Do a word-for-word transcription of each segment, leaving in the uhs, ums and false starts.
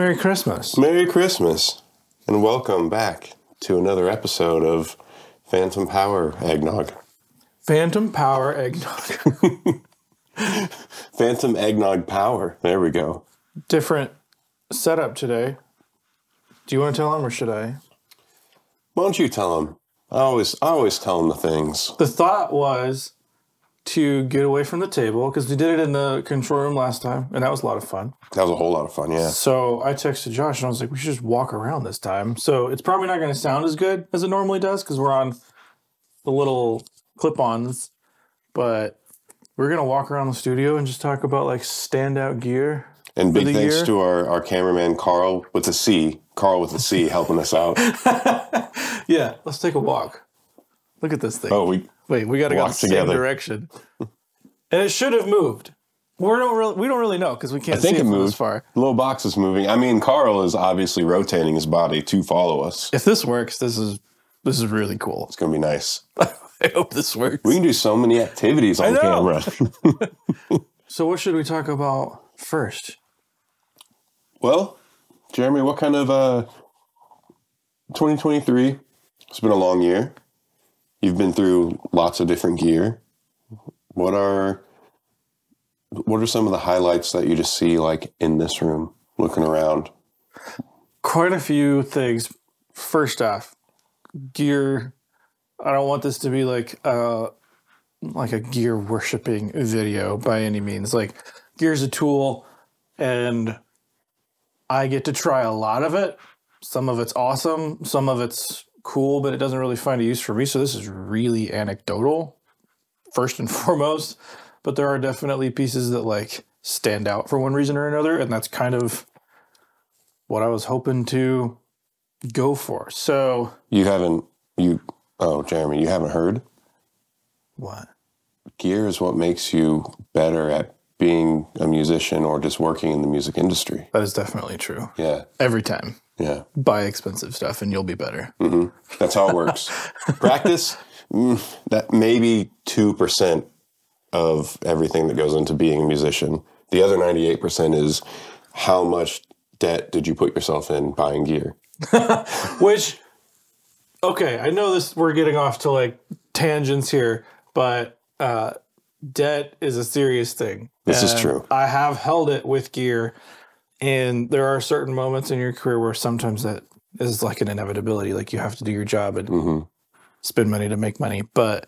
Merry Christmas. Merry Christmas. And welcome back to another episode of Phantom Power Eggnog. Phantom Power Eggnog. Phantom Eggnog Power. There we go. Different setup today. Do you want to tell him or should I? Why don't you tell him? I always, I always tell him the things. The thought was to get away from the table, because we did it in the control room last time, and that was a lot of fun. That was a whole lot of fun, yeah. So I texted Josh, and I was like, we should just walk around this time. So it's probably not going to sound as good as it normally does, because we're on the little clip-ons, but we're going to walk around the studio and just talk about, like, standout gear. And big thanks year. to our, our cameraman, Carl with a C. Carl with a C helping us out. Yeah, let's take a walk. Look at this thing. Oh, we... Wait, we got to go the same direction. And it should have moved. We're don't really, we don't really know because we can't I think see it, it moved. From this far. The little box is moving. I mean, Carl is obviously rotating his body to follow us. If this works, this is this is really cool. It's going to be nice. I hope this works. We can do so many activities on camera. So what should we talk about first? Well, Jeremy, what kind of uh, twenty twenty-three? It's been a long year. You've been through lots of different gear. What are what are some of the highlights that you just see like in this room, looking around? Quite a few things. First off, gear. I don't want this to be like a, like a gear worshiping video by any means. Like, gear's a tool, and I get to try a lot of it. Some of it's awesome. Some of it's cool, but it doesn't really find a use for me, so this is really anecdotal first and foremost, but there are definitely pieces that like stand out for one reason or another, and that's kind of what I was hoping to go for. So you haven't you oh Jeremy you haven't heard what gear is what makes you better at being a musician or just working in the music industry. That is definitely true. Yeah, every time. Yeah. Buy expensive stuff and you'll be better. Mm-hmm. That's how it works. Practice, mm, that maybe two percent of everything that goes into being a musician. The other ninety-eight percent is how much debt did you put yourself in buying gear? Which, okay, I know this, we're getting off to like tangents here, but uh, debt is a serious thing. This and is true. I have held it with gear. And there are certain moments in your career where sometimes that is like an inevitability. Like, you have to do your job and mm-hmm. spend money to make money. But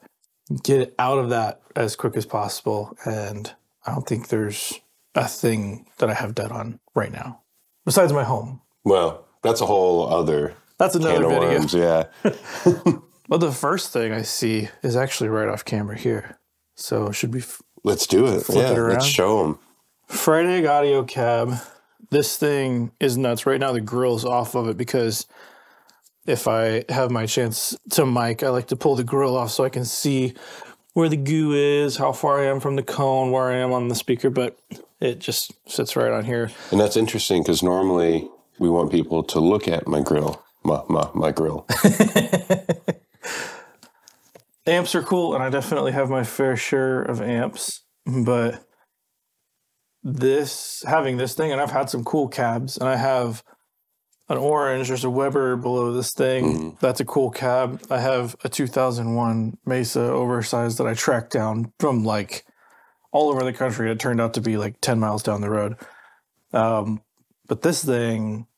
get out of that as quick as possible. And I don't think there's a thing that I have debt on right now, besides my home. Well, that's a whole other That's another can of worms, yeah. Well, the first thing I see is actually right off camera here. So should we f- Let's do it. Flip yeah, it around? Let's show them. Fried Egg Audio Cab. This thing is nuts. Right now the grill's off of it because if I have my chance to mic, I like to pull the grill off so I can see where the goo is, how far I am from the cone, where I am on the speaker, but it just sits right on here. And that's interesting because normally we want people to look at my grill, my, my, my grill. Amps are cool, and I definitely have my fair share of amps, but... This having this thing, and I've had some cool cabs, and I have an orange. There's a Weber below this thing. Mm. That's a cool cab. I have a two thousand one Mesa oversized that I tracked down from like all over the country. It turned out to be like ten miles down the road. Um, but this thing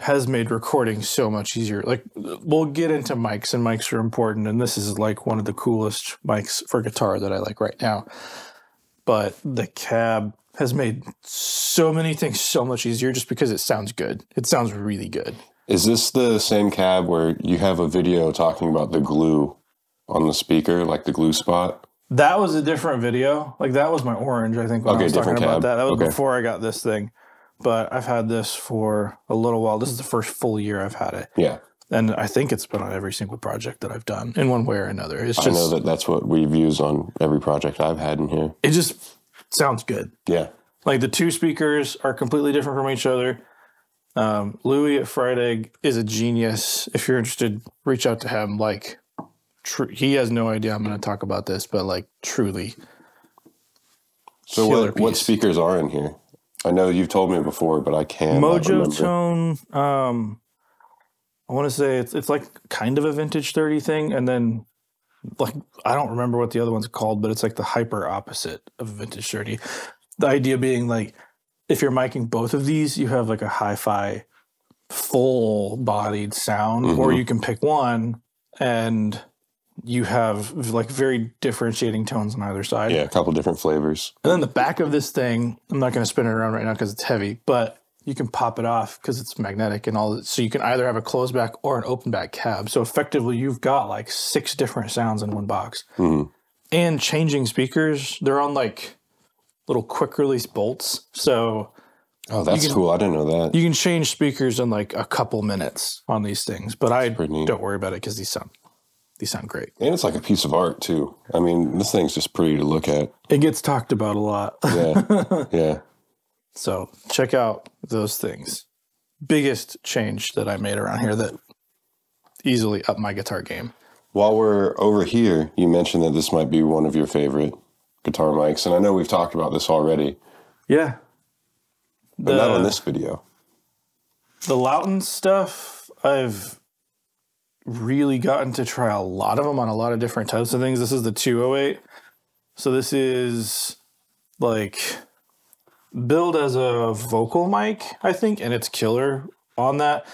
has made recording so much easier. Like, we'll get into mics, and mics are important. And this is like one of the coolest mics for guitar that I like right now. But the cab has made so many things so much easier just because it sounds good. It sounds really good. Is this the same cab where you have a video talking about the glue on the speaker, like the glue spot? That was a different video. Like, that was my orange, I think, when okay, I was talking cab. about that. That was okay. before I got this thing. But I've had this for a little while. This is the first full year I've had it. Yeah. And I think it's been on every single project that I've done in one way or another. It's just, I know that that's what we've used on every project I've had in here. It just... sounds good. Yeah. Like, the two speakers are completely different from each other. Um, Louis at Fried Egg is a genius. If you're interested, reach out to him. Like, tr- he has no idea I'm going to talk about this, but like, truly. So what, what speakers are in here? I know you've told me before, but I can't. Mojo Tone. Um, I want to say it's it's like kind of a vintage thirty thing, and then like I don't remember what the other one's called, but it's like the hyper opposite of vintage thirty. The idea being like if you're micing both of these, you have like a hi-fi full-bodied sound, mm-hmm. or you can pick one and you have like very differentiating tones on either side. Yeah, a couple different flavors. And then the back of this thing, I'm not going to spin it around right now because it's heavy, but you can pop it off because it's magnetic and all. So you can either have a closed back or an open back cab. So effectively, you've got like six different sounds in one box. Mm-hmm. And changing speakers, they're on like little quick release bolts. So oh, that's can, cool. I didn't know that. You can change speakers in like a couple minutes on these things, but that's I don't worry about it because these sound. These sound great. And it's like a piece of art, too. I mean, this thing's just pretty to look at. It gets talked about a lot. Yeah, yeah. So check out those things. Biggest change that I made around here that easily upped my guitar game. While we're over here, you mentioned that this might be one of your favorite guitar mics. And I know we've talked about this already. Yeah. But the, not on this video. The Lauten stuff, I've... really gotten to try a lot of them on a lot of different types of things. This is the two oh eight. So this is like built as a vocal mic, I think, and it's killer on that.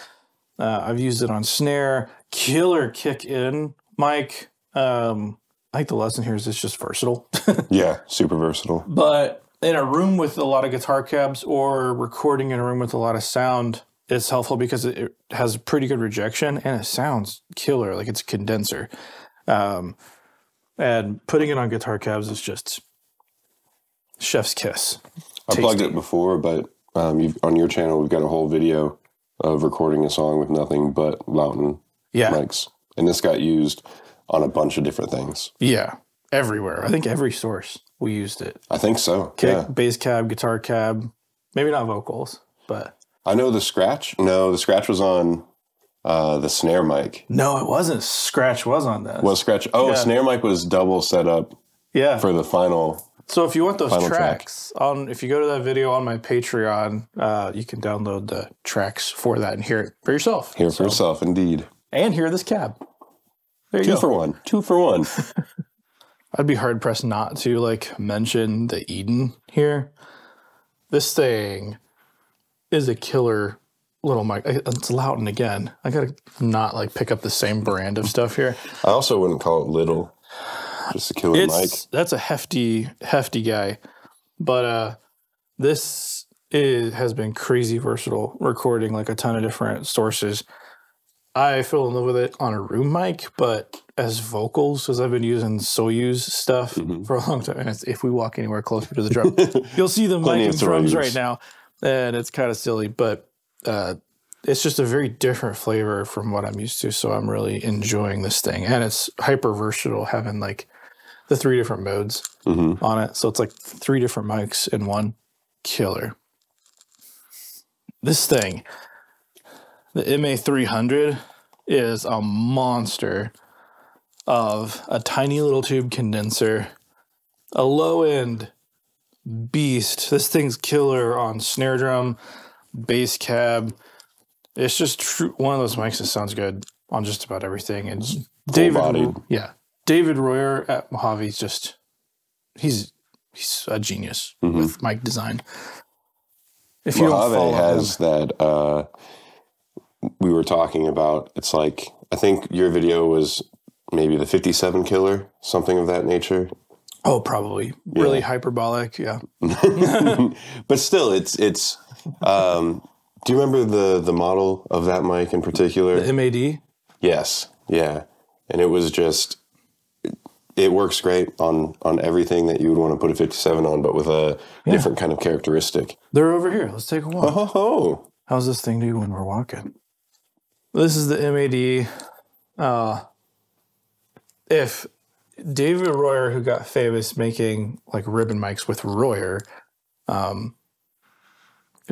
Uh, I've used it on snare, killer kick in mic. Um, I think the lesson here is it's just versatile. Yeah, super versatile. But in a room with a lot of guitar cabs or recording in a room with a lot of sound, it's helpful because it has pretty good rejection and it sounds killer. Like it's a condenser. Um, and putting it on guitar cabs is just chef's kiss. I Tasty. Plugged it before, but um, you've, on your channel, we've got a whole video of recording a song with nothing but Lauten yeah. mics. And this got used on a bunch of different things. Yeah, everywhere. I think every source we used it. I think so. Kick, yeah. Bass cab, guitar cab, maybe not vocals, but... I know the scratch. No, the scratch was on uh, the snare mic. No, it wasn't. Scratch was on that. Well, scratch. Oh, yeah. Snare mic was double set up. Yeah. For the final. So if you want those tracks, track. on if you go to that video on my Patreon, uh, you can download the tracks for that and hear it for yourself. Hear it so. for yourself, indeed. And hear this cab. There you Two go. for one. Two for one. I'd be hard pressed not to like mention the Eden here. This thing is a killer little mic. It's Lauten again. I gotta not like pick up the same brand of stuff here. I also wouldn't call it little. Just a killer it's, mic. That's a hefty, hefty guy. But uh, this is, has been crazy versatile, recording like a ton of different sources. I fell in love with it on a room mic, but as vocals, because I've been using Soyuz stuff mm-hmm. for a long time. And it's, if we walk anywhere closer to the drum, you'll see the mic and drums right now. And it's kind of silly, but uh, it's just a very different flavor from what I'm used to. So I'm really enjoying this thing. And it's hyper versatile, having like the three different modes mm-hmm. on it. So it's like three different mics in one. Killer. This thing, the M A three hundred, is a monster of a tiny little tube condenser, a low end beast. This thing's killer on snare drum, bass cab. It's just true. One of those mics that sounds good on just about everything. And it's David, yeah, David Royer at Mojave is just he's he's a genius mm-hmm. with mic design. If you Mojave don't has him. that, uh, we were talking about. It's like I think your video was maybe the fifty-seven killer, something of that nature. Oh, probably yeah. really hyperbolic, yeah. But still, it's it's. Um, do you remember the the model of that mic in particular? The M A D. Yes, yeah, and it was just. It works great on on everything that you would want to put a fifty-seven on, but with a yeah. different kind of characteristic. They're over here. Let's take a walk. Oh, oh, oh. How's this thing do when we're walking? This is the M A D. Uh, if. David Royer, who got famous making like ribbon mics with Royer, um,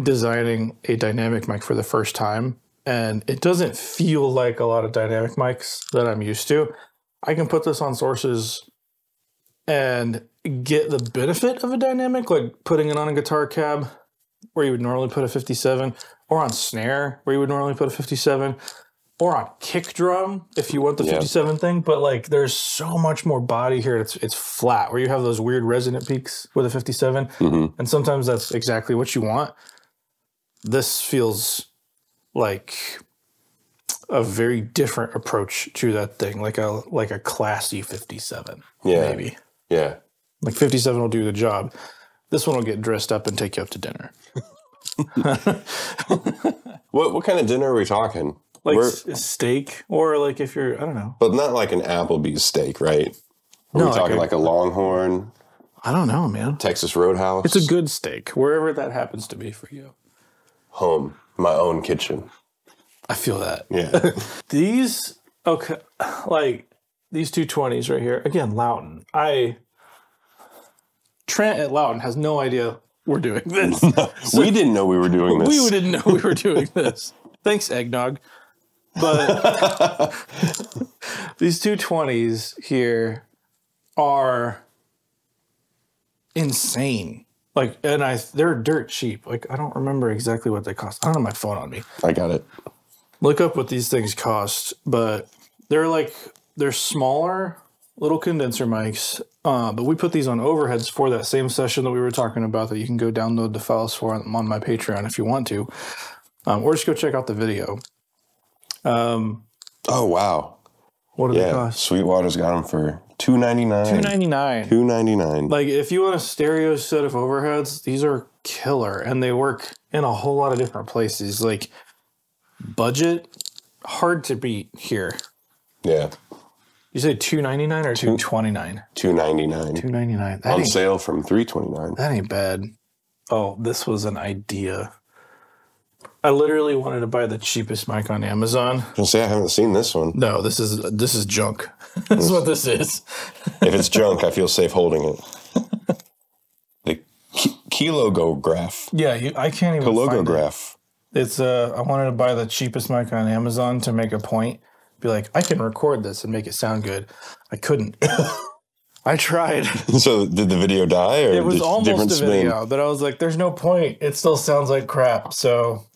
designing a dynamic mic for the first time. And it doesn't feel like a lot of dynamic mics that I'm used to. I can put this on sources and get the benefit of a dynamic, like putting it on a guitar cab where you would normally put a fifty-seven, or on snare where you would normally put a fifty-seven, or on kick drum if you want the yeah. fifty-seven thing. But like there's so much more body here. It's, it's flat where you have those weird resonant peaks with a fifty-seven. Mm-hmm. And sometimes that's exactly what you want. This feels like a very different approach to that thing, like a like a classy fifty-seven, yeah, maybe. Yeah. Like fifty-seven will do the job. This one will get dressed up and take you up to dinner. what what kind of dinner are we talking? Like We're, steak, or like if you're, I don't know. But not like an Applebee's steak, right? Are no, we talking like a, like a Longhorn? I don't know, man. Texas Roadhouse? It's a good steak, wherever that happens to be for you. Home. My own kitchen. I feel that. Yeah. These, okay, like these two twenties right here. Again, Lauten. I, Trent at Lauten has no idea we're doing this. No, so, we didn't know we were doing this. We didn't know we were doing this. Thanks, Eggnog. But these two twenties here are insane. Like, and I, they're dirt cheap. Like, I don't remember exactly what they cost. I don't have my phone on me. I got it. Look up what these things cost, but they're like, they're smaller little condenser mics, uh, but we put these on overheads for that same session that we were talking about that you can go download the files for on, on my Patreon if you want to, um, or just go check out the video. Um, oh, wow. What do yeah, they cost? Sweetwater's got them for two ninety-nine. two ninety-nine. two ninety-nine. Like, if you want a stereo set of overheads, these are killer, and they work in a whole lot of different places. Like, budget, hard to beat here. Yeah. You say two ninety-nine or two twenty-nine? two ninety-nine. two ninety-nine. On sale from three twenty-nine. That ain't bad. Oh, this was an idea. I literally wanted to buy the cheapest mic on Amazon. I say I haven't seen this one. No, this is this is junk. This is what this is. If it's junk, I feel safe holding it. The Kilograph. Yeah, you, I can't even find it. It's uh, I wanted to buy the cheapest mic on Amazon to make a point. Be like, I can record this and make it sound good. I couldn't. I tried. So did the video die? Or it was almost a video, but I was like, there's no point. It still sounds like crap. So,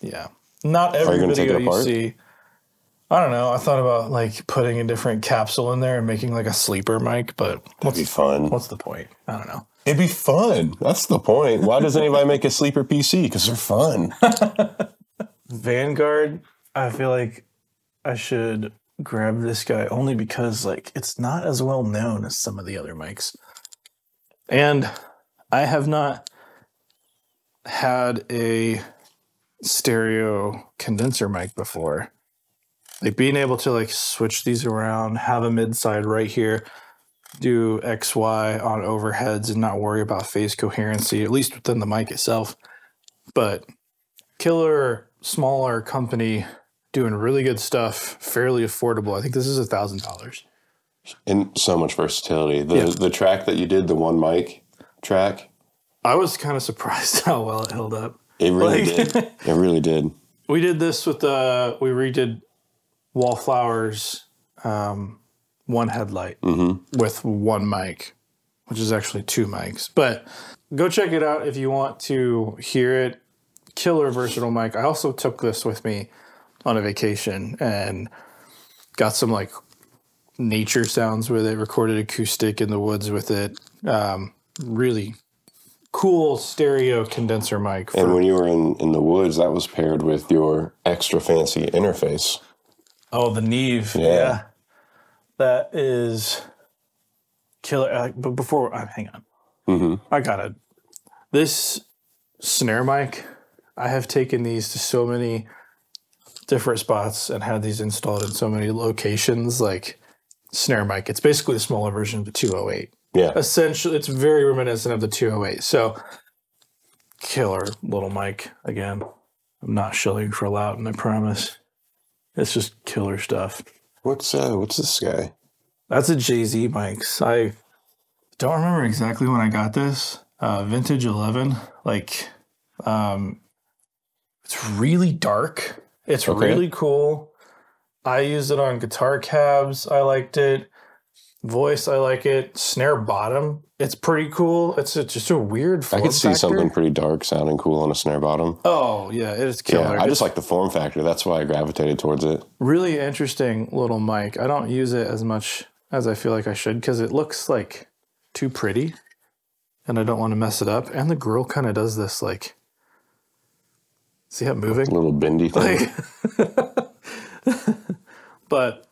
yeah. Not every video you see. I don't know. I thought about like putting a different capsule in there and making like a sleeper mic, but that'd be fun. What's the point? I don't know. It'd be fun. That's the point. Why does anybody make a sleeper P C? Because they're fun. Vanguard, I feel like I should grab this guy only because like it's not as well known as some of the other mics. And I have not had a stereo condenser mic before. Like being able to like switch these around, have a mid-side right here, do X Y on overheads and not worry about phase coherency, at least within the mic itself. But killer, smaller company doing really good stuff, fairly affordable. I think this is a thousand dollars. And so much versatility. The yeah. the track that you did, the one mic track. I was kind of surprised how well it held up. It really like, did. It really did. We did this with uh we redid Wallflowers, um one headlight mm-hmm. with one mic, which is actually two mics. But go check it out if you want to hear it. Killer versatile mic. I also took this with me on a vacation and got some like nature sounds with it, recorded acoustic in the woods with it. Um, really cool stereo condenser mic. And when you were in, in the woods, that was paired with your extra fancy interface. Oh, the Neve. Yeah. yeah. That is killer. Uh, but before, uh, hang on. Mm-hmm. I got it. This snare mic, I have taken these to so many different spots and had these installed in so many locations. Like snare mic, it's basically a smaller version of the two oh eight. Yeah. Essentially, it's very reminiscent of the two oh eight. So killer little mic again. I'm not shilling for Lauten, I promise. It's just killer stuff. What's uh, what's this guy? That's a Jay-Z mics. I don't remember exactly when I got this. Uh, vintage eleven. Like, um, it's really dark. It's okay. really cool. I used it on guitar cabs. I liked it. Voice, I like it. Snare bottom, it's pretty cool. It's a, just a weird form I could see factor. Something pretty dark sounding cool on a snare bottom. Oh, yeah, it is killer. Yeah, I just like the form factor. That's why I gravitated towards it. Really interesting little mic. I don't use it as much as I feel like I should because it looks, like, too pretty, and I don't want to mess it up. And the grill kind of does this, like, see how it moving? A little bendy thing. Like, but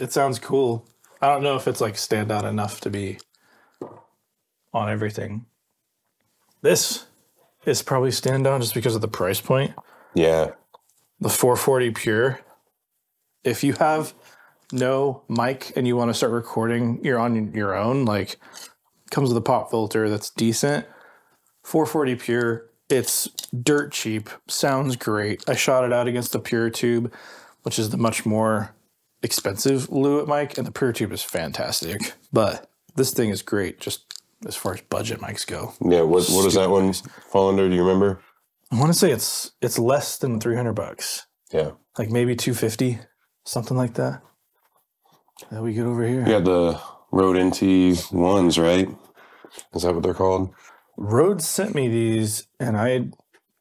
it sounds cool. I don't know if it's like stand out enough to be on everything. This is probably stand out just because of the price point. Yeah. The four forty Pure. If you have no mic and you want to start recording, you're on your own, like comes with a pop filter that's decent. four forty Pure, it's dirt cheap, sounds great. I shot it out against the Pure Tube, which is the much more expensive Lewitt mic, and the Pure Tube is fantastic, but this thing is great just as far as budget mics go. Yeah, what, what does that one fall under? Do you remember? I want to say it's it's less than three hundred bucks. Yeah, like maybe two fifty, something like that. That we get over here. Yeah, the Rode N T ones, right? Is that what they're called? Rode sent me these, and I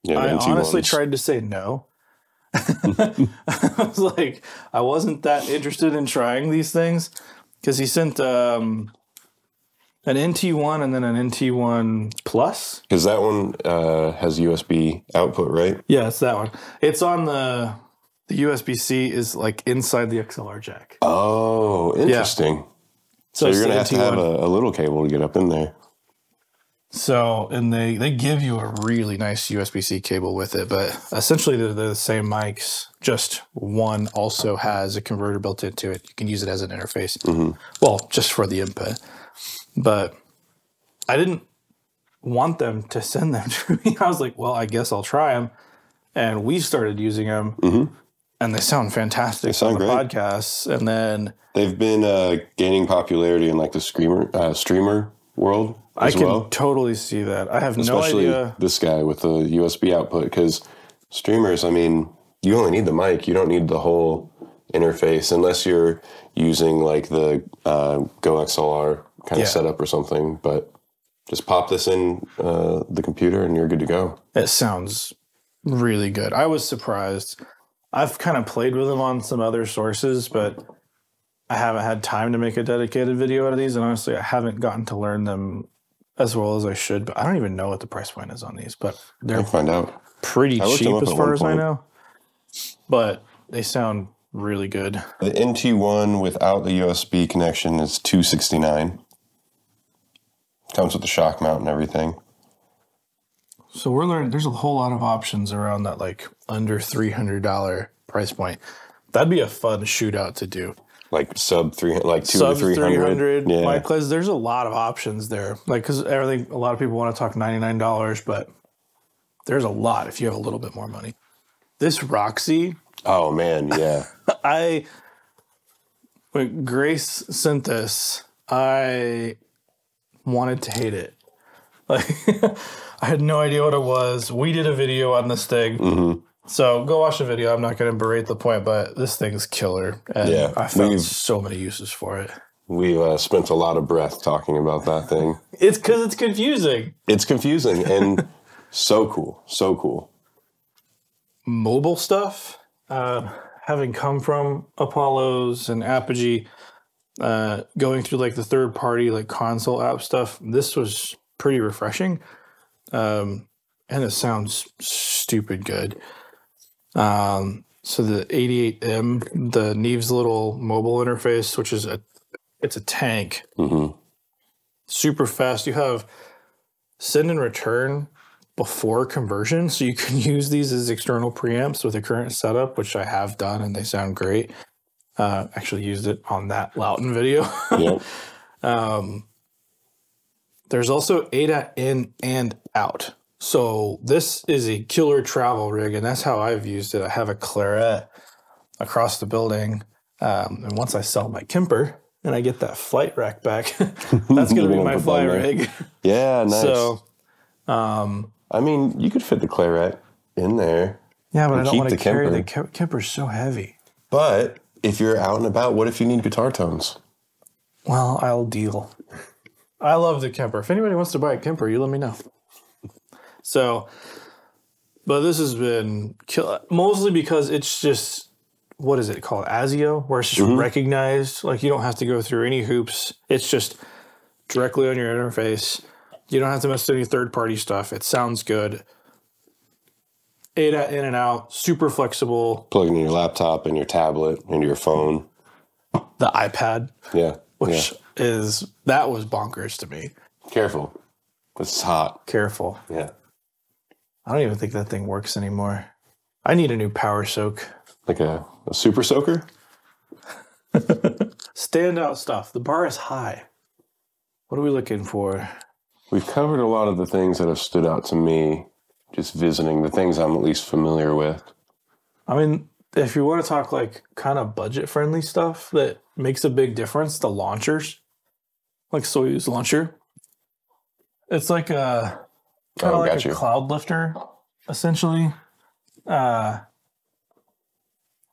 yeah, I honestly tried to say no. I was like, I wasn't that interested in trying these things because he sent um, an N T one and then an N T one Plus. Because that one uh, has U S B output, right? Yeah, it's that one. It's on the, the U S B C is like inside the X L R jack. Oh, interesting. Yeah. So, so you're going to have to have a, a little cable to get up in there. So, and they, they give you a really nice U S B C cable with it, but essentially they're, they're the same mics, just one also has a converter built into it. You can use it as an interface. Mm-hmm. Well, just for the input. But I didn't want them to send them to me. I was like, well, I guess I'll try them. And we started using them, mm-hmm. and they sound fantastic they sound on the great. podcasts. And then they've been uh, gaining popularity in like the streamer, uh, streamer world. I can well. totally see that. I have Especially no idea. Especially this guy with the U S B output, because streamers, I mean, you only need the mic. You don't need the whole interface unless you're using like the uh, Go X L R kind yeah. of setup or something. But just pop this in uh, the computer and you're good to go. It sounds really good. I was surprised. I've kind of played with them on some other sources, but I haven't had time to make a dedicated video out of these. And honestly, I haven't gotten to learn them as well as I should, but I don't even know what the price point is on these, but they're find out. pretty cheap as far as I know, but they sound really good. The N T one without the U S B connection is two sixty-nine. Comes with the shock mount and everything. So we're learning there's a whole lot of options around that, like under three hundred dollar price point. That'd be a fun shootout to do. Like sub three, like two sub to three hundred. Yeah. Mic class, there's a lot of options there. Like because everything, a lot of people want to talk ninety nine dollars, but there's a lot if you have a little bit more money. This Roxy. Oh man, yeah. I when Grace sent this, I wanted to hate it. Like I had no idea what it was. We did a video on this thing. Mm-hmm. So go watch the video. I'm not going to berate the point, but this thing's killer. And yeah, I found so many uses for it. We've uh, spent a lot of breath talking about that thing. It's because it's confusing. It's confusing and so cool. So cool. Mobile stuff. Uh, having come from Apollo's and Apogee, uh, going through like the third party, like console app stuff, this was pretty refreshing. Um, and it sounds stupid good. Um, so the eighty-eight M, the Neve's little mobile interface, which is a, it's a tank, mm-hmm. super fast. You have send and return before conversion. So you can use these as external preamps with a current setup, which I have done and they sound great. Uh, actually used it on that Lauten video. Yep. um, there's also A D A in and out. So this is a killer travel rig, and that's how I've used it. I have a Claret across the building, um, and once I sell my Kemper and I get that flight rack back, that's going to be my fly rig. Yeah, nice. So, um, I mean, you could fit the Claret in there. Yeah, but I don't want to carry the Kemper. Kemper's so heavy. But if you're out and about, what if you need guitar tones? Well, I'll deal. I love the Kemper. If anybody wants to buy a Kemper, you let me know. So, but this has been kill mostly because it's just, what is it called? ASIO, where it's just mm-hmm. recognized. Like, you don't have to go through any hoops. It's just directly on your interface. You don't have to mess with any third-party stuff. It sounds good. A D A in and out, super flexible. Plugging in your laptop and your tablet and your phone. The iPad. Yeah. Which yeah. is, that was bonkers to me. Careful. It's hot. Careful. Yeah. I don't even think that thing works anymore. I need a new power soak. Like a, a super soaker? Standout stuff. The bar is high. What are we looking for? We've covered a lot of the things that have stood out to me, just visiting the things I'm at least familiar with. I mean, if you want to talk like kind of budget-friendly stuff that makes a big difference, the launchers, like Soyuz launcher. It's like a kind of oh, like a CloudLifter, essentially. Uh,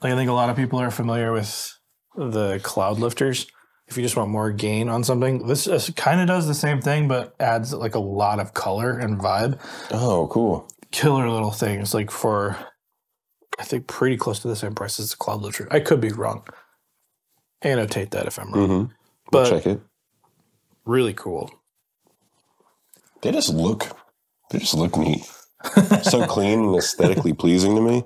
like I think a lot of people are familiar with the CloudLifters. If you just want more gain on something, this kind of does the same thing, but adds like a lot of color and vibe. Oh, cool. Killer little things, like for, I think, pretty close to the same price as the CloudLifter. I could be wrong. Annotate that if I'm wrong. Mm-hmm. But check it. Really cool. They just look, they just look neat. So clean and aesthetically pleasing to me.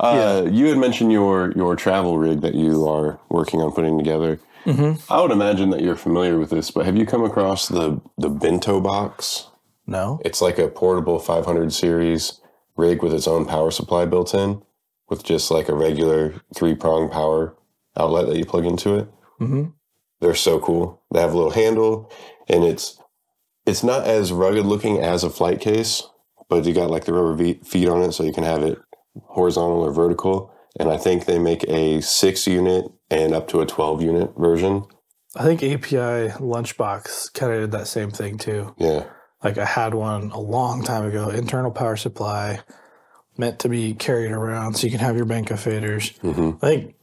Uh, yeah. You had mentioned your, your travel rig that you are working on putting together. Mm-hmm. I would imagine that you're familiar with this, but have you come across the, the bento box? No. It's like a portable five hundred series rig with its own power supply built in, with just like a regular three-prong power outlet that you plug into it. Mm-hmm. They're so cool. They have a little handle, and it's it's not as rugged looking as a flight case, but you got like the rubber feet on it, so you can have it horizontal or vertical. And I think they make a six unit and up to a twelve unit version. I think A P I Lunchbox kind of did that same thing too. Yeah. Like I had one a long time ago, internal power supply, meant to be carried around so you can have your bank of faders. Mm-hmm. I think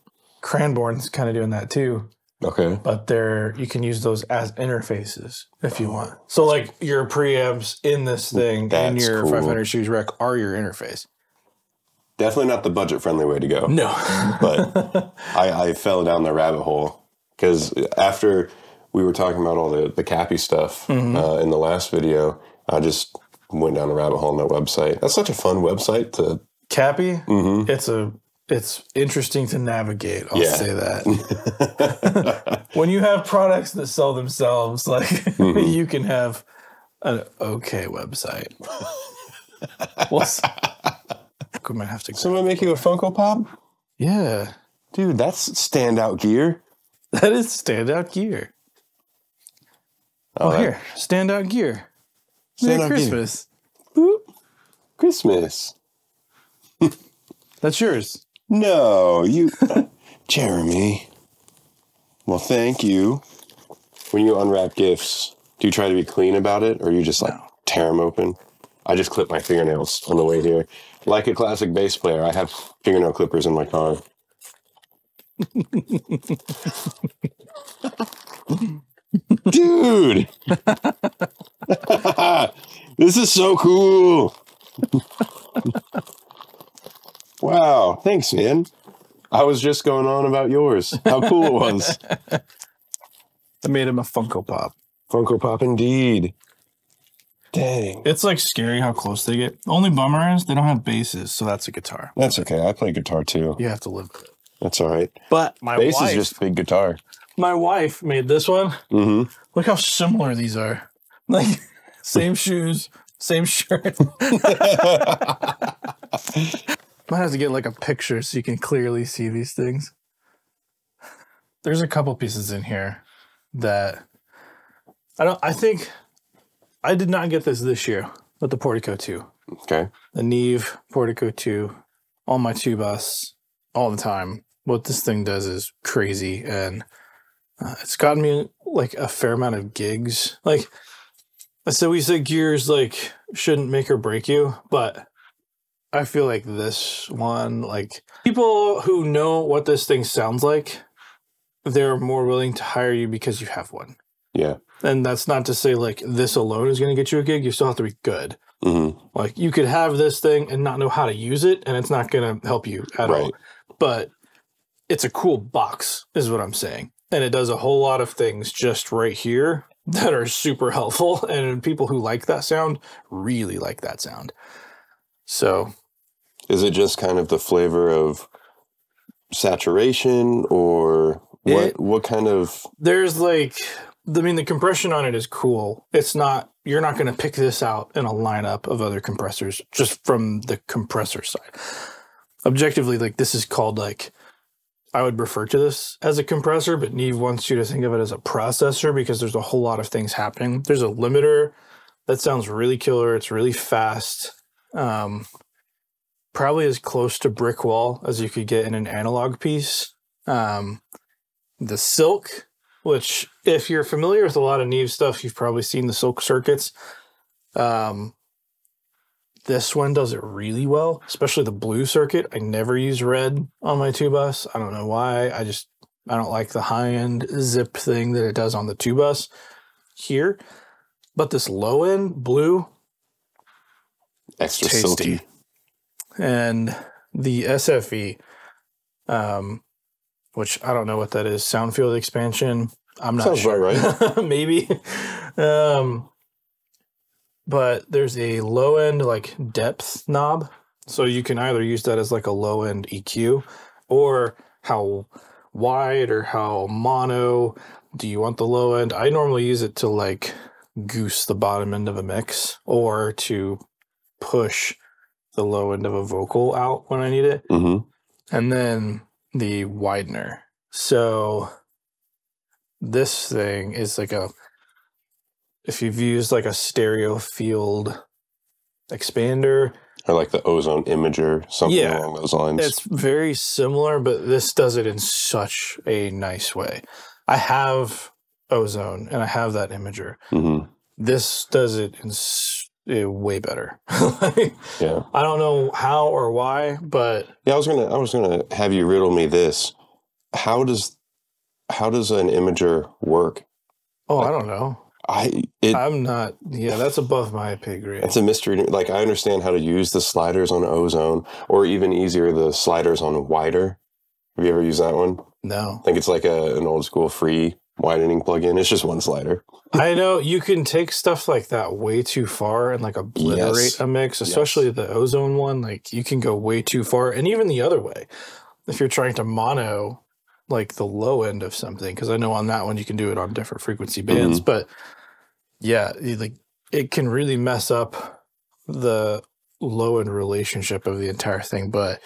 Cranbourne's kind of doing that too. Okay. But they're, you can use those as interfaces if you want. So like your preamps in this thing That's and your cool. five hundred series rec are your interface. Definitely not the budget-friendly way to go. No. But I, I fell down the rabbit hole because after we were talking about all the, the Cappy stuff mm-hmm. uh, in the last video, I just went down a rabbit hole on that website. That's such a fun website to... Cappy? Mm-hmm. It's a... It's interesting to navigate, I'll yeah. say that. When you have products that sell themselves, like mm-hmm. you can have an okay website. What's... We might have to. Someone make you a Funko Pop? Yeah. Dude, that's standout gear. That is standout gear. Oh, well, here. Standout gear. Merry standout Christmas. Gear. Boop. Christmas. That's yours. No, you... Jeremy. Well, thank you. When you unwrap gifts, do you try to be clean about it, or you just, like, no. tear them open? I just clip my fingernails on the way here. Like a classic bass player, I have fingernail clippers in my car. Dude! This is so cool! Wow, thanks, man. I was just going on about yours. How cool it was. I made him a Funko Pop. Funko Pop indeed. Dang. It's like scary how close they get. Only bummer is they don't have basses, so that's a guitar. That's okay. I play guitar too. You have to live with it. That's all right. But my bass wife, is just big guitar. My wife made this one. Mm-hmm. Look how similar these are. Like same shoes, same shirt. Might have to get like a picture so you can clearly see these things. There's a couple pieces in here that I don't. I think. I did not get this this year, but the Portico two. Okay. The Neve Portico two on my tube bus all the time. What this thing does is crazy, and uh, it's gotten me like a fair amount of gigs. Like I said, we said gears like shouldn't make or break you, but I feel like this one, like people who know what this thing sounds like they're more willing to hire you because you have one. Yeah. And that's not to say like this alone is going to get you a gig. You still have to be good. Mm-hmm. Like you could have this thing and not know how to use it, and it's not going to help you at right. all. But it's a cool box is what I'm saying. And it does a whole lot of things just right here that are super helpful. And people who like that sound really like that sound. So is it just kind of the flavor of saturation or what, it, what kind of? There's like, I mean, the compression on it is cool. It's not, you're not going to pick this out in a lineup of other compressors just from the compressor side. Objectively, like this is called like, I would refer to this as a compressor, but Neve wants you to think of it as a processor because there's a whole lot of things happening. There's a limiter that sounds really killer. It's really fast. Um, probably as close to brick wall as you could get in an analog piece. Um, the Silk, which if you're familiar with a lot of Neve stuff, you've probably seen the Silk circuits. Um, This one does it really well, especially the blue circuit. I never use red on my two bus. I don't know why. I just, I don't like the high-end zip thing that it does on the two bus here. But this low-end blue, extra tasty. Silky. And the S F E, um, which I don't know what that is, sound field expansion. I'm not Sounds sure. Sounds about right. Maybe. Um, But there's a low-end, like, depth knob. So you can either use that as, like, a low-end E Q or how wide or how mono do you want the low-end. I normally use it to, like, goose the bottom end of a mix or to push the low end of a vocal out when I need it. Mm-hmm. And then the widener. So this thing is, like, a... If you've used like a stereo field expander. Or like the ozone imager, something yeah, along those lines. It's very similar, but this does it in such a nice way. I have ozone and I have that imager. Mm-hmm. This does it in s way better. Like, yeah. I don't know how or why, but yeah, I was gonna I was gonna have you riddle me this. How does how does an imager work? Oh, like, I don't know. I, it, I'm not, yeah, that's above my pay grade. It's a mystery. Like, I understand how to use the sliders on ozone, or even easier, the sliders on wider. Have you ever used that one? No. I think it's like a, an old school free widening plugin. It's just one slider. I know you can take stuff like that way too far and like obliterate yes. a mix, especially yes. the ozone one. Like, you can go way too far. And even the other way, if you're trying to mono like the low end of something, because I know on that one you can do it on different frequency bands, mm-hmm. but yeah, like it can really mess up the low end relationship of the entire thing. But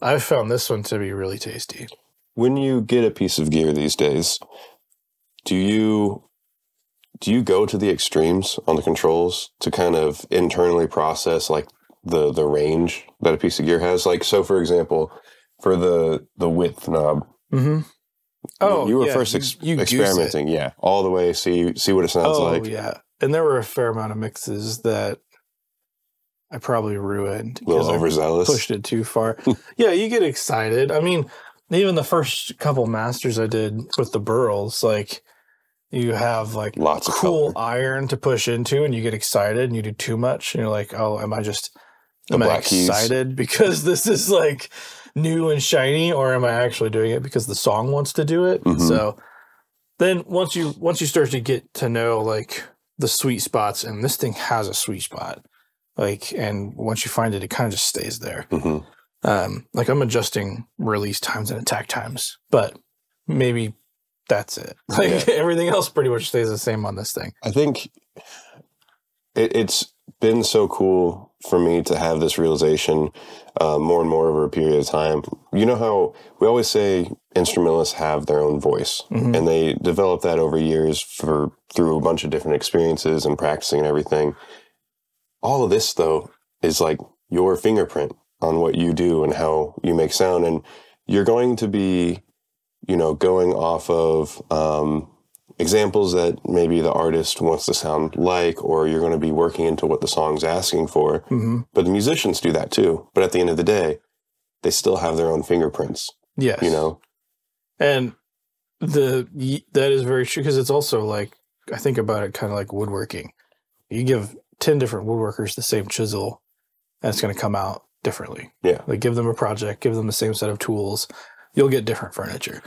I've found this one to be really tasty. When you get a piece of gear these days, do you do you go to the extremes on the controls to kind of internally process like the the range that a piece of gear has? Like, so for example, for the the width knob. Mm-hmm. Oh, you were yeah. first ex you, you experimenting, yeah, all the way. See, see what it sounds oh, like. Oh, yeah. And there were a fair amount of mixes that I probably ruined because overzealous, I pushed it too far. Yeah, you get excited. I mean, even the first couple masters I did with the burls, like you have like lots of cool color. Iron to push into, and you get excited, and you do too much, and you're like, oh, am I just the am I excited keys. Because this is like new and shiny, or am I actually doing it because the song wants to do it? Mm-hmm. So then once you once you start to get to know like the sweet spots, and this thing has a sweet spot, like, and once you find it, it kind of just stays there. Mm-hmm. Um, like I'm adjusting release times and attack times, but maybe that's it. Like yeah. everything else pretty much stays the same on this thing. I think it, it's been so cool for me to have this realization uh, more and more over a period of time. You know how we always say instrumentalists have their own voice, mm-hmm. and they develop that over years for through a bunch of different experiences and practicing and everything. All of this, though, is like your fingerprint on what you do and how you make sound. And you're going to be, you know, going off of um, examples that maybe the artist wants to sound like, or you're going to be working into what the song's asking for. Mm-hmm. But the musicians do that too. But at the end of the day, they still have their own fingerprints. Yes. You know? And The that is very true, because it's also like, I think about it kind of like woodworking. You give ten different woodworkers the same chisel, and it's going to come out differently. Yeah. Like, give them a project, give them the same set of tools, you'll get different furniture.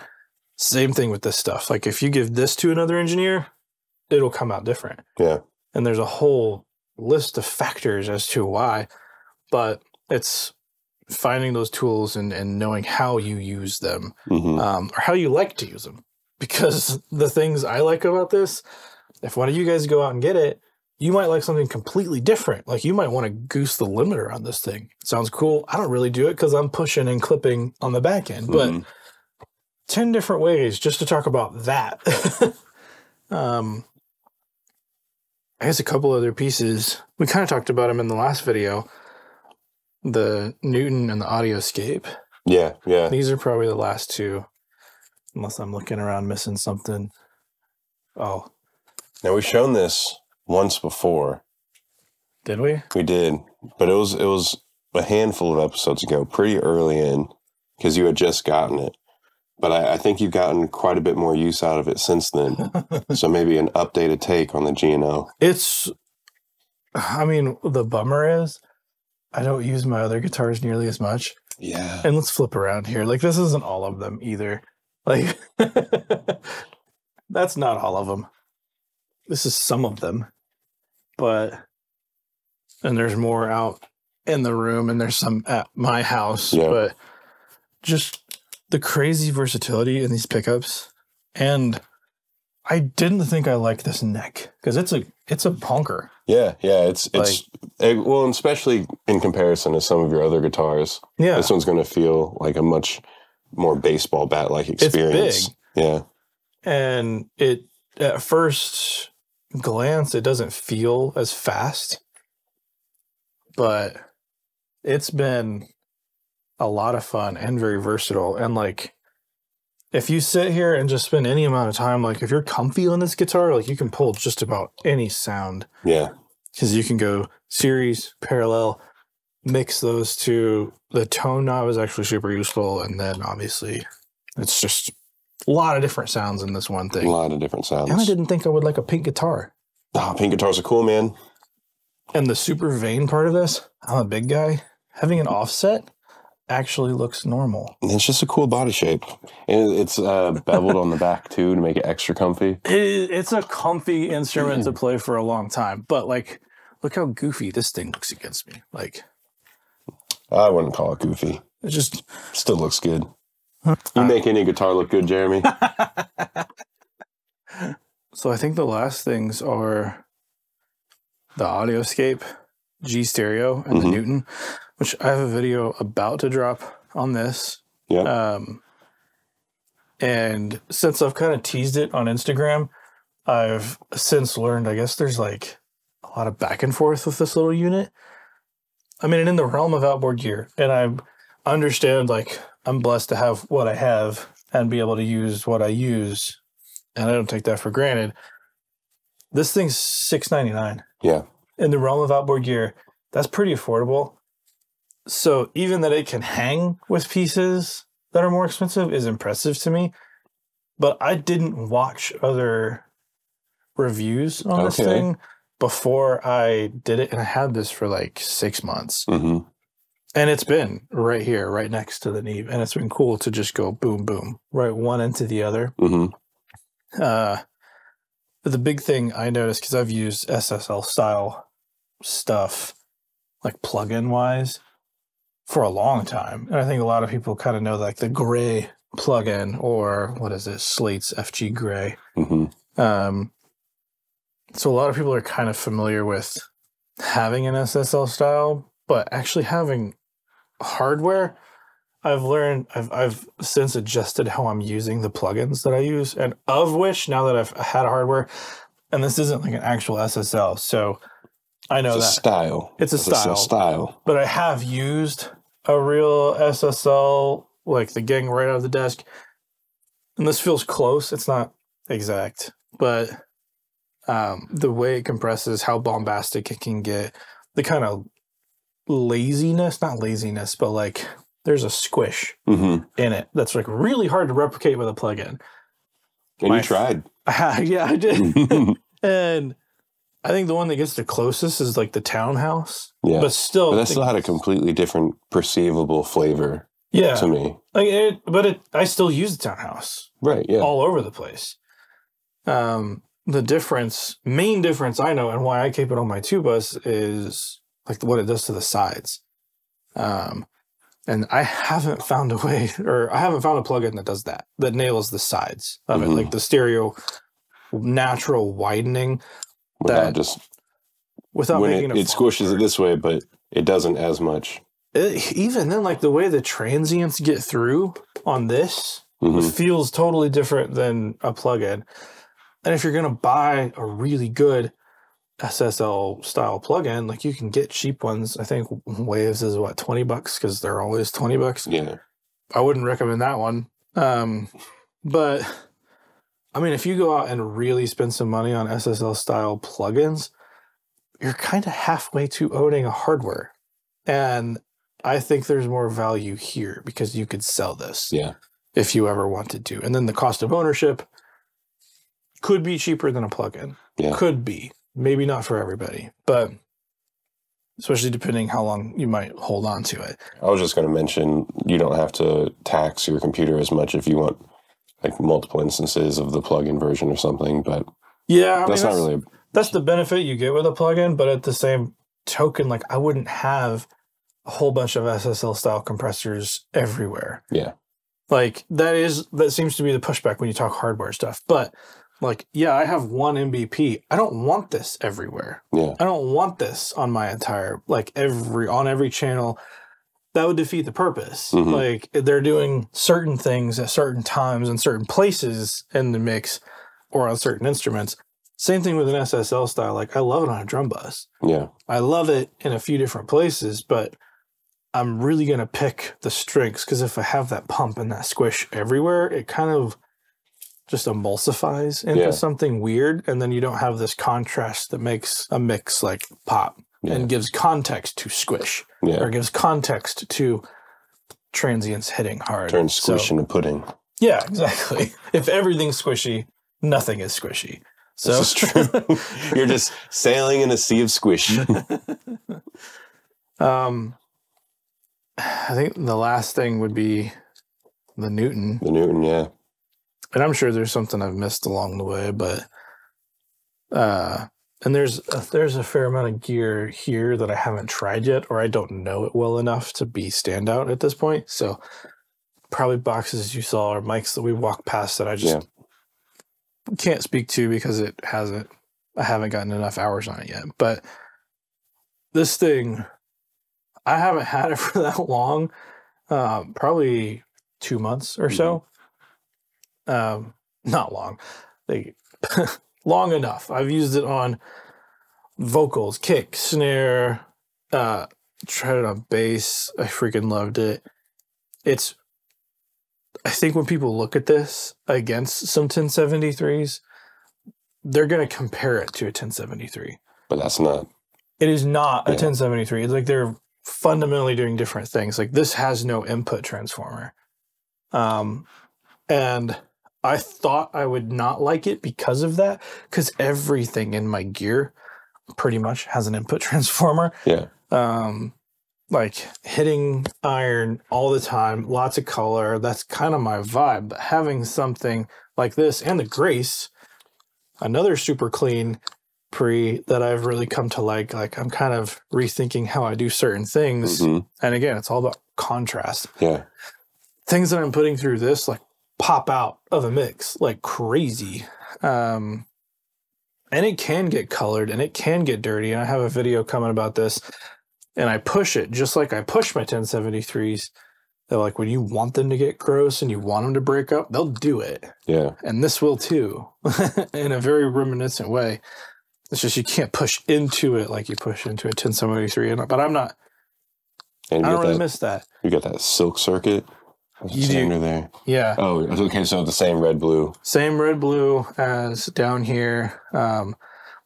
Same thing with this stuff. Like, if you give this to another engineer, it'll come out different. Yeah. And there's a whole list of factors as to why, but it's finding those tools and, and knowing how you use them, mm-hmm. um, or how you like to use them. Because the things I like about this, if one of you guys go out and get it, you might like something completely different. Like, you might want to goose the limiter on this thing. It sounds cool. I don't really do it because I'm pushing and clipping on the back end, mm-hmm. but ten different ways just to talk about that. um, I guess a couple other pieces. We kind of talked about them in the last video. The Newton and the Audioscape. Yeah, yeah. These are probably the last two, unless I'm looking around missing something. Oh. Now, we've shown this once before. Did we? We did. But it was it was a handful of episodes ago, pretty early in, because you had just gotten it. But I, I think you've gotten quite a bit more use out of it since then. So maybe an updated take on the G and O. It's, I mean, the bummer is, I don't use my other guitars nearly as much. Yeah. And let's flip around here. Like, this isn't all of them either. Like, that's not all of them. This is some of them. But, and there's more out in the room, and there's some at my house. Yeah. But just the crazy versatility in these pickups. And I didn't think I liked this neck, because it's a it's a punker. Yeah, yeah, it's it's like, well, and especially in comparison to some of your other guitars. Yeah, this one's going to feel like a much more baseball bat like experience. It's big. Yeah, and it at first glance it doesn't feel as fast, but it's been a lot of fun and very versatile. And like, if you sit here and just spend any amount of time, like if you're comfy on this guitar, like you can pull just about any sound. Yeah. Because you can go series, parallel, mix those two. The tone knob is actually super useful. And then obviously it's just a lot of different sounds in this one thing. A lot of different sounds. And I didn't think I would like a pink guitar. Ah, pink guitars are cool, man. And the super vein part of this, I'm a big guy. Having an offset actually looks normal. It's just a cool body shape, and it's uh beveled on the back too to make it extra comfy. It, it's a comfy instrument to play for a long time, but like, look how goofy this thing looks against me. Like, I wouldn't call it goofy. It just still looks good. You make any guitar look good, Jeremy. So I think the last things are the Audioscape, G-Stereo, and mm-hmm. the Newton, which I have a video about to drop on this. Yeah. Um, and since I've kind of teased it on Instagram, I've since learned, I guess there's like a lot of back and forth with this little unit. I mean, and in the realm of outboard gear, and I understand, like, I'm blessed to have what I have and be able to use what I use, and I don't take that for granted. This thing's six ninety-nine. Yeah. In the realm of outboard gear, that's pretty affordable. So even that it can hang with pieces that are more expensive is impressive to me. But I didn't watch other reviews on okay. this thing before I did it. And I had this for like six months. Mm-hmm. And it's been right here, right next to the Neve. And it's been cool to just go boom, boom, right one into the other. Mm-hmm. Uh, but the big thing I noticed, because I've used S S L style stuff, like plug-in wise, for a long time. And I think a lot of people kind of know like the gray plugin, or what is it? Slate's F G Gray. Mm-hmm. Um, so a lot of people are kind of familiar with having an S S L style, but actually having hardware, I've learned, I've, I've since adjusted how I'm using the plugins that I use, and of which now that I've had hardware, and this isn't like an actual S S L, so I know it's a that. style. It's a it's style. A style. But I have used a real S S L, like the gang right out of the desk. And this feels close. It's not exact, but um, the way it compresses, how bombastic it can get, the kind of laziness, not laziness, but like there's a squish mm-hmm. in it that's like really hard to replicate with a plugin. And my, you tried. Yeah, I did. And I think the one that gets the closest is like the Townhouse. Yeah. But still. But that still had a completely different perceivable flavor yeah. to me. Like it, but it, I still use the Townhouse. Right, yeah. All over the place. Um, the difference, main difference I know and why I keep it on my Tubus is like what it does to the sides. Um, and I haven't found a way, or I haven't found a plugin that does that, that nails the sides of mm-hmm. it. Like the stereo natural widening. Without that, just without when making it, a it squishes it this way, but it doesn't as much. It, even then, like the way the transients get through on this mm-hmm. feels totally different than a plugin. And if you're gonna buy a really good S S L style plugin, like you can get cheap ones. I think Waves is what twenty bucks because they're always twenty bucks. Yeah, I wouldn't recommend that one. Um, but. I mean, if you go out and really spend some money on S S L-style plugins, you're kind of halfway to owning a hardware. And I think there's more value here because you could sell this yeah. if you ever wanted to. And then the cost of ownership could be cheaper than a plugin. Yeah. Could be. Maybe not for everybody, but especially depending how long you might hold on to it. I was just going to mention you don't have to tax your computer as much if you want like multiple instances of the plugin version or something, but yeah, I that's mean, not that's, really. That's the benefit you get with a plugin, but at the same token, like I wouldn't have a whole bunch of S S L style compressors everywhere. Yeah, like that is that seems to be the pushback when you talk hardware stuff. But like, yeah, I have one M B P. I don't want this everywhere. Yeah, I don't want this on my entire like every on every channel. That would defeat the purpose. Mm-hmm. Like they're doing certain things at certain times and certain places in the mix or on certain instruments. Same thing with an S S L style. Like I love it on a drum bus. Yeah. I love it in a few different places, but I'm really going to pick the strings because if I have that pump and that squish everywhere, it kind of just emulsifies into yeah. something weird. And then you don't have this contrast that makes a mix like pop. Yeah. And gives context to squish, yeah. or gives context to transients hitting hard. Turns squish so, into pudding. Yeah, exactly. If everything's squishy, nothing is squishy. So this is true. You're just sailing in a sea of squish. um, I think the last thing would be the Newton. The Newton, yeah. And I'm sure there's something I've missed along the way, but. Uh, And there's a, there's a fair amount of gear here that I haven't tried yet, or I don't know it well enough to be standout at this point. So probably boxes you saw or mics that we walked past that I just yeah. can't speak to because it hasn't, I haven't gotten enough hours on it yet. But this thing, I haven't had it for that long, um, probably two months or so. Mm-hmm. Um, not long. They... Long enough. I've used it on vocals, kick, snare, uh, tried it on bass. I freaking loved it. It's, I think when people look at this against some ten seventy-threes, they're going to compare it to a ten seventy-three. But that's not. It is not yeah. a ten seventy-three. It's like they're fundamentally doing different things. Like this has no input transformer. Um, and... I thought I would not like it because of that, because everything in my gear pretty much has an input transformer. Yeah. Um, like hitting iron all the time, lots of color. That's kind of my vibe. But having something like this and the Grace, another super clean pre that I've really come to like, like I'm kind of rethinking how I do certain things. Mm-hmm. And again, it's all about contrast. Yeah. Things that I'm putting through this, like, pop out of a mix like crazy. Um, and it can get colored and it can get dirty. And I have a video coming about this and I push it just like I push my ten seventy-threes. They're like, when you want them to get gross and you want them to break up, they'll do it. Yeah. And this will too in a very reminiscent way. It's just, you can't push into it like you push into a ten seventy-three, but I'm not, and I don't really that, miss that. You got that silk circuit. You do. Under there. Yeah. Oh, okay. So the same red blue. Same red blue as down here. Um,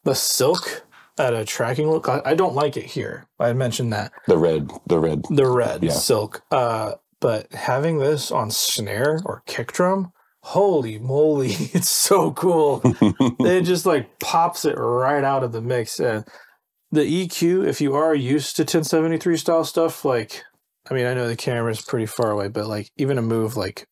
the silk at a tracking look. I, I don't like it here. I mentioned that. The red. The red. The red yeah. silk. Uh, but having this on snare or kick drum, holy moly, it's so cool. It just like pops it right out of the mix. And the E Q, if you are used to ten seventy-three style stuff, like, I mean, I know the camera's pretty far away, but like even a move like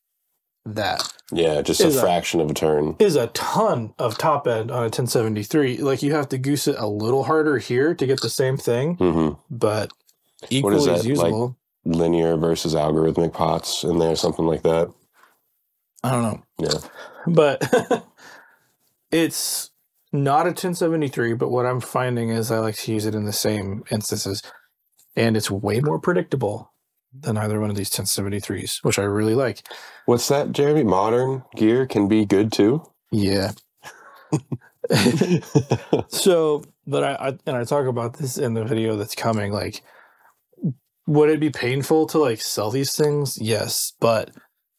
that. Yeah, just a fraction a, of a turn. Is a ton of top end on a ten seventy-three. Like you have to goose it a little harder here to get the same thing, mm-hmm. but equally as usable. Like linear versus algorithmic pots in there, something like that. I don't know. Yeah. But it's not a ten seventy-three, but what I'm finding is I like to use it in the same instances. And it's way more predictable than either one of these ten seventy-threes, which I really like. What's that, Jeremy? Modern gear can be good too? Yeah. So, but I, I, and I talk about this in the video that's coming, like, would it be painful to like sell these things? Yes, but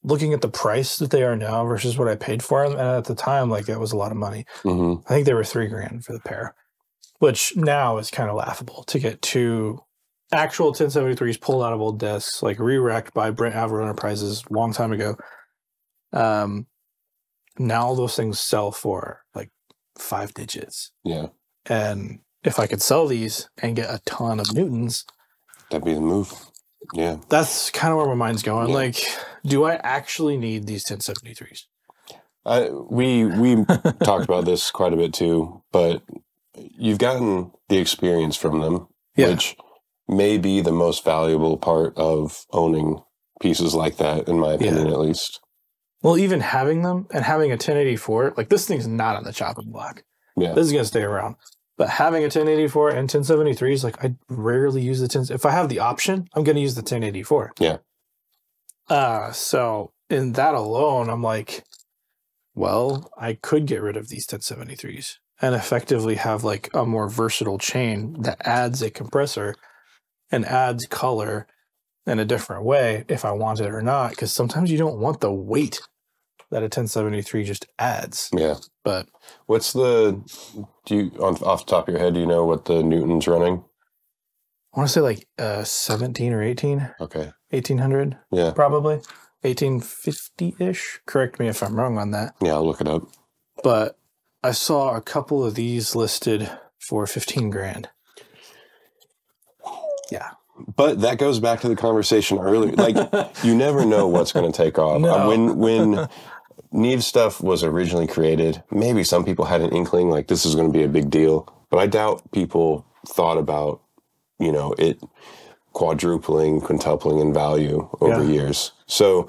looking at the price that they are now versus what I paid for them, and at the time, like, that was a lot of money. Mm-hmm. I think they were three grand for the pair, which now is kind of laughable to get two actual ten seventy-threes pulled out of old desks, like re-racked by Brent Avro Enterprises a long time ago. Um, now those things sell for like five digits. Yeah. And if I could sell these and get a ton of Newtons, that'd be the move. Yeah. That's kind of where my mind's going. Yeah. Like, do I actually need these ten seventy-threes? I, we we talked about this quite a bit too, but you've gotten the experience from them, yeah. which may be the most valuable part of owning pieces like that, in my opinion, yeah. at least. Well, even having them and having a ten eighty for it, like, this thing's not on the chopping block. Yeah. This is going to stay around. But having a ten eighty-four and ten seventy-threes, like, I rarely use the ten. If I have the option, I'm going to use the ten eighty-four. Yeah. Uh, so in that alone, I'm like, well, I could get rid of these ten seventy-threes and effectively have like a more versatile chain that adds a compressor and adds color in a different way if I want it or not. Because sometimes you don't want the weight that a ten seventy-three just adds. Yeah. But what's the, do you, on, off the top of your head, do you know what the Newton's running? I want to say like uh, seventeen or eighteen. Okay. eighteen hundred. Yeah. Probably. eighteen fifty-ish. Correct me if I'm wrong on that. Yeah, I'll look it up. But I saw a couple of these listed for fifteen grand. Yeah. But that goes back to the conversation earlier. Like, you never know what's going to take off. No. When when Neve stuff was originally created, maybe some people had an inkling like this is going to be a big deal. But I doubt people thought about, you know, it quadrupling, quintupling in value over yeah. years. So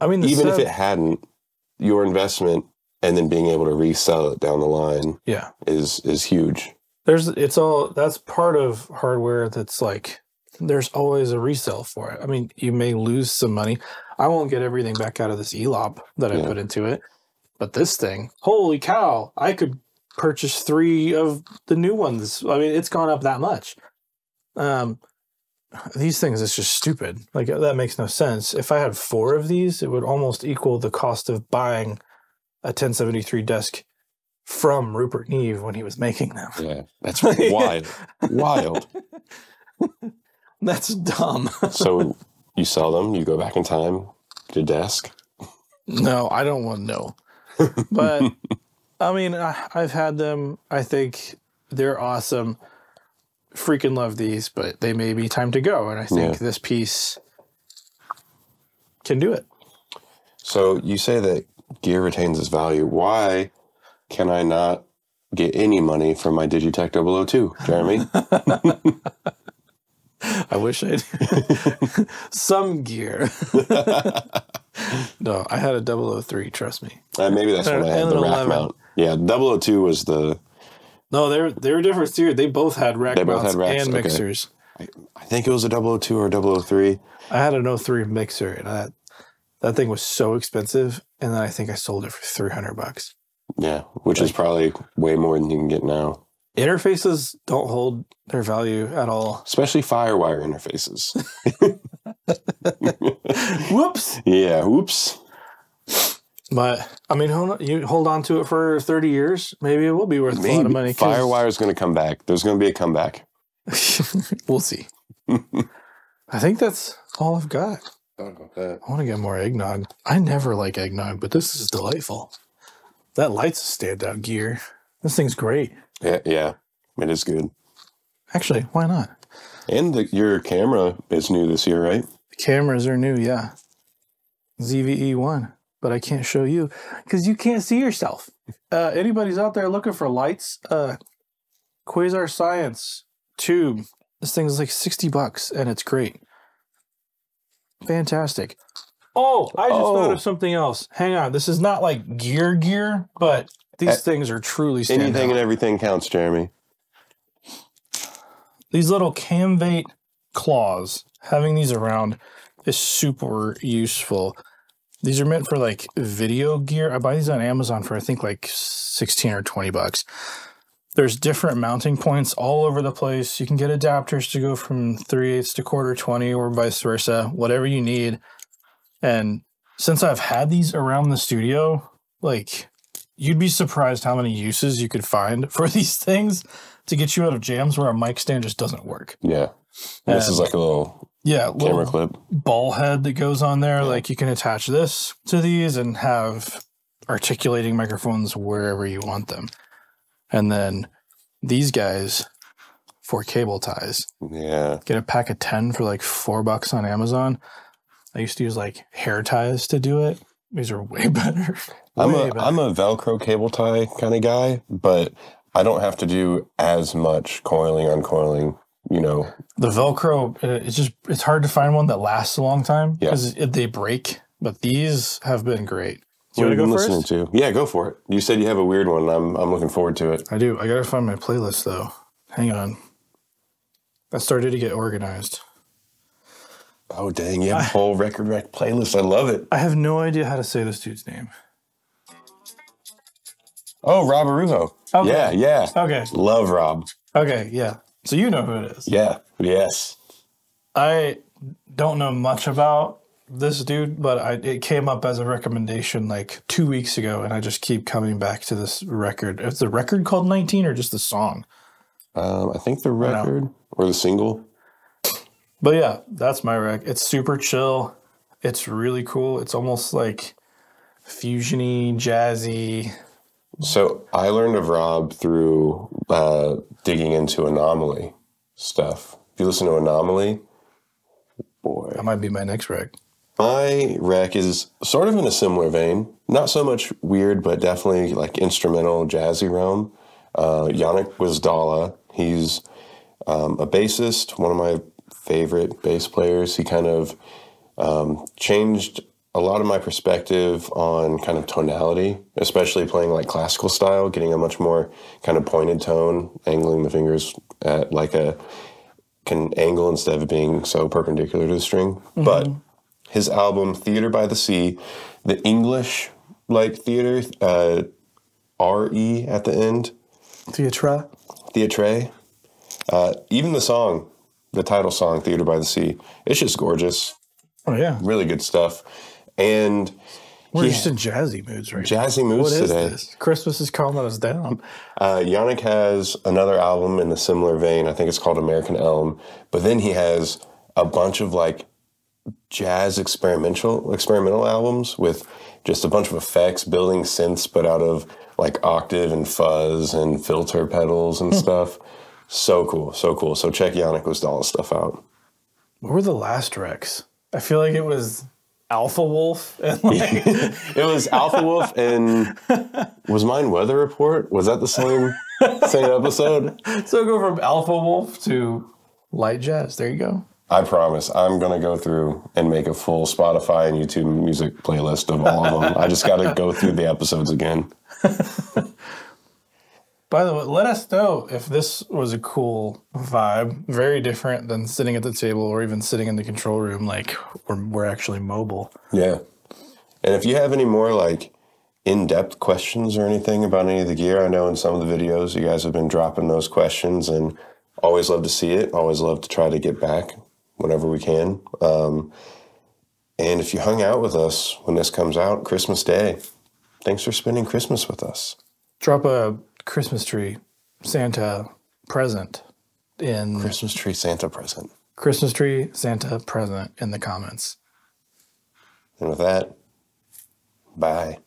I mean, even stuff, if it hadn't, your investment and then being able to resell it down the line yeah. is is huge. There's, it's all, that's part of hardware that's like, there's always a resale for it. I mean, you may lose some money. I won't get everything back out of this E L O P that I yeah. put into it, but this thing, holy cow, I could purchase three of the new ones. I mean, it's gone up that much. Um, these things, it's just stupid. Like, that makes no sense. If I had four of these, it would almost equal the cost of buying a ten seventy-three desk from Rupert Neve when he was making them. Yeah, that's wild. Wild. That's dumb. So you sell them, you go back in time to desk? No, I don't want to know. But, I mean, I, I've had them. I think they're awesome. Freaking love these, but they may be time to go. And I think yeah. this piece can do it. So you say that gear retains its value. Why can I not get any money from my Digitech double oh two, Jeremy? I wish I did. Some gear. No, I had a double oh three, trust me. Uh, maybe that's when I had the rack mount. Yeah, double oh two was the... No, they were, they were different too. They both had rack they both mounts had racks. and okay. mixers. I, I think it was a double oh two or a double oh three. I had an oh three mixer, and I, that thing was so expensive, and then I think I sold it for three hundred bucks. Yeah, which like, is probably way more than you can get now. Interfaces don't hold their value at all. Especially FireWire interfaces. Whoops. Yeah, whoops. But, I mean, hold on, you hold on to it for thirty years, maybe it will be worth maybe. a lot of money. FireWire is going to come back. There's going to be a comeback. We'll see. I think that's all I've got. Talk about that. I want to get more eggnog. I never like eggnog, but this is delightful. That light's a standout gear. This thing's great. Yeah, yeah, it is good. Actually, why not? And the, your camera is new this year, right? The cameras are new, yeah. Z V E one, but I can't show you because you can't see yourself. Uh, anybody's out there looking for lights? Uh, Quasar Science Tube. This thing's like sixty bucks, and it's great. Fantastic. Oh, I just oh. thought of something else. Hang on. This is not like gear gear, but these At, things are truly standout. Anything and everything counts, Jeremy. These little camvate claws, having these around is super useful. These are meant for like video gear. I buy these on Amazon for I think like sixteen or twenty bucks. There's different mounting points all over the place. You can get adapters to go from three eighths to quarter twenty or vice versa, whatever you need. And since I've had these around the studio, like you'd be surprised how many uses you could find for these things to get you out of jams where a mic stand just doesn't work. Yeah. And this and, is like a little yeah, camera little clip. Ball head that goes on there. Yeah. Like you can attach this to these and have articulating microphones wherever you want them. And then these guys for cable ties. Yeah. Get a pack of ten for like four bucks on Amazon. I used to use like hair ties to do it. These are way better. I'm way a better. I'm a Velcro cable tie kind of guy, but I don't have to do as much coiling, uncoiling, you know. The Velcro, it's just, it's hard to find one that lasts a long time because yeah. they break, but these have been great. Do you want to go listening first? To? Yeah, go for it. You said you have a weird one. I'm, I'm looking forward to it. I do. I got to find my playlist though. Hang on. I started to get organized. Oh, dang. You have I, a whole Record Rec playlist. I love it. I have no idea how to say this dude's name. Oh, Rob Arujo. Okay. Yeah, yeah. Okay. Love Rob. Okay, yeah. So you know who it is. Yeah, yes. I don't know much about this dude, but I, it came up as a recommendation like two weeks ago, and I just keep coming back to this record. Is the record called nineteen or just the song? Um, I think the record or the single. But yeah, that's my rec. It's super chill. It's really cool. It's almost like fusiony, jazzy. So I learned of Rob through uh, digging into Anomaly stuff. If you listen to Anomaly, boy. That might be my next rec. My rec is sort of in a similar vein. Not so much weird, but definitely like instrumental, jazzy realm. Uh, Yannick Wisdala. He's um, a bassist, one of my favorite bass players. He kind of um, changed a lot of my perspective on kind of tonality, especially playing like classical style, getting a much more kind of pointed tone, angling the fingers at like a can angle instead of being so perpendicular to the string. Mm-hmm. But his album Theatre by the Sea, the English like theater, uh, R E at the end. Theatre. Theatre. Uh, even the song, the title song, Theatre by the Sea. It's just gorgeous. Oh, yeah. Really good stuff. And we're yeah, just in jazzy moods right jazzy now. Jazzy moods today. What is this? Christmas is calming us down. Uh, Yannick has another album in a similar vein. I think it's called American Elm. But then he has a bunch of, like, jazz experimental experimental albums with just a bunch of effects, building synths, but out of, like, octave and fuzz and filter pedals and stuff. So cool, so cool. So check Yannick Wisdala's stuff out. What were the last recs? I feel like it was Alpha Wolf. And like it was Alpha Wolf and was mine Weather Report? Was that the same, same episode? So go from Alpha Wolf to light jazz. There you go. I promise. I'm going to go through and make a full Spotify and YouTube music playlist of all of them. I just got to go through the episodes again. By the way, let us know if this was a cool vibe. Very different than sitting at the table or even sitting in the control room. Like, we're, we're actually mobile. Yeah. And if you have any more, like, in-depth questions or anything about any of the gear, I know in some of the videos you guys have been dropping those questions and always love to see it. Always love to try to get back whenever we can. Um, and if you hung out with us when this comes out, Christmas Day, thanks for spending Christmas with us. Drop a Christmas tree, Santa present in Christmas tree, Santa present. Christmas tree, Santa present in the comments. And with that, bye.